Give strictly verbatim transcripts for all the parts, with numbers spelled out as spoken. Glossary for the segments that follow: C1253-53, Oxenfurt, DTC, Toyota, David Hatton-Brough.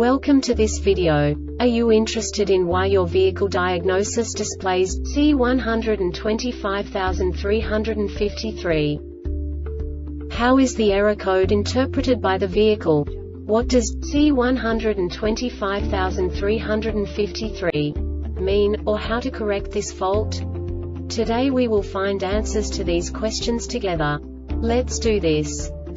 Welcome to this video. Are you interested in why your vehicle diagnosis displays C one two five three five three? How is the error code interpreted by the vehicle? What does C one two five three five three mean, or how to correct this fault? Today we will find answers to these questions together. Let's do this.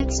Let's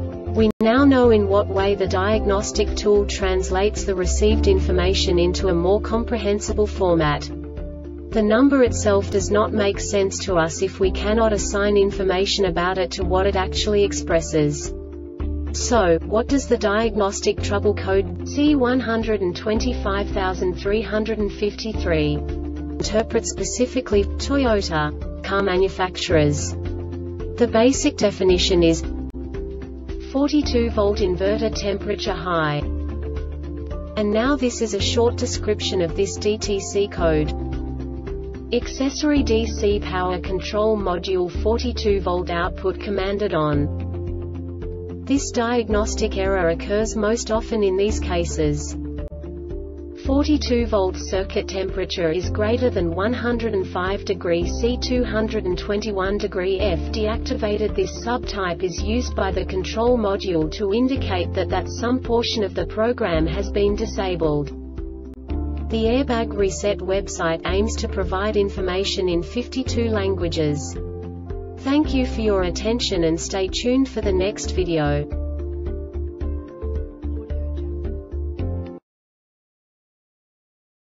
We now know in what way the diagnostic tool translates the received information into a more comprehensible format. The number itself does not make sense to us if we cannot assign information about it to what it actually expresses. So, what does the diagnostic trouble code C one two five three five three interpret specifically for Toyota car manufacturers? The basic definition is forty-two volt inverter temperature high. And now this is a short description of this D T C code. Accessory D C power control module forty-two volt output commanded on. This diagnostic error occurs most often in these cases. forty-two volt circuit temperature is greater than one hundred five degrees C two hundred twenty-one degrees F. Deactivated. This subtype is used by the control module to indicate that that some portion of the program has been disabled. The Airbag Reset website aims to provide information in fifty-two languages. Thank you for your attention and stay tuned for the next video.